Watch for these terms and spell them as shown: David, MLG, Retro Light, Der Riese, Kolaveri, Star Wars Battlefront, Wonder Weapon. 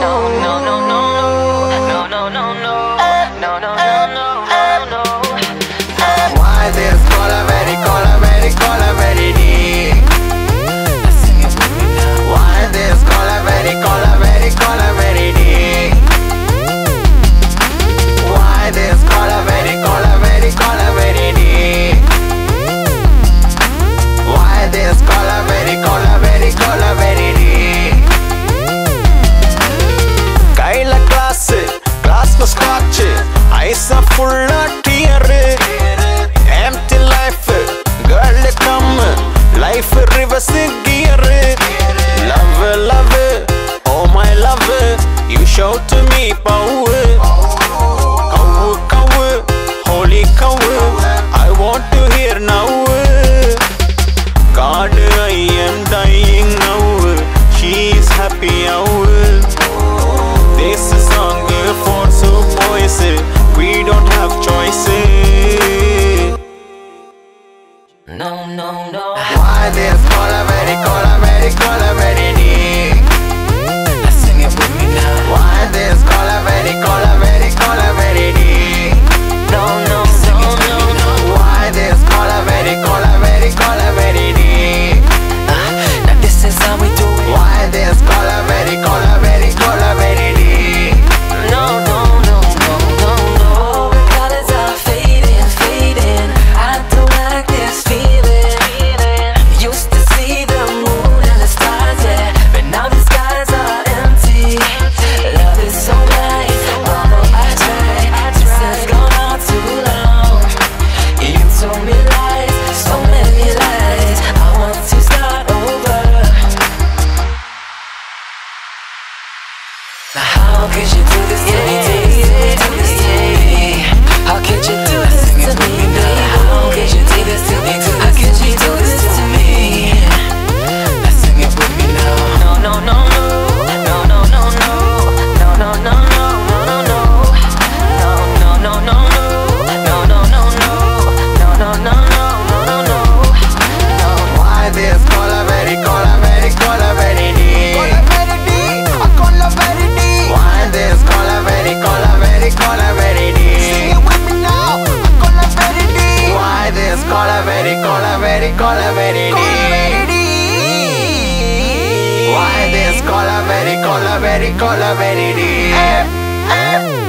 no, no, no, no, no, no, no, no, no. Why there's Kolaveri, Kolaveri, Kolaveri? Why there's Kolaveri, Kolaveri, Kolaveri? Why there's Kolaveri, Kolaveri, Kolaveri? Kolaveri, Kolaveri. Kaila class, class no scotch. Eyes are full of tears. Empty life, girl come. Life reverse gear. Love, love, oh my love, you show to me power. Cow, cow, holy cow, I want to hear now. God, I am dying now. She is happy now. This song for so boys. We don't have choice. No, no, no. Why there's Kolaveri, Kolaveri, Kolaveri? Sing it with me now. Why there's Kolaveri, Kolaveri, Kolaveri? No, no, no, no, no. Why there's Kolaveri, Kolaveri, Kolaveri? How could you do this to me? Do this to me? How could you do this to me? How could you do this to me? How could you do this to me? Sing it with me now. No, no, no, no, no, no, no, no, no, no, no, no, no, no, no, no, no, no, no, no, no, no, no, no, no, no, no, no, no. Why this Kolaveri, Kolaveri, Kolaveri? Kolaveri, Kolaveri, Kolaveri. Why this Kolaveri, Kolaveri, Kolaveri?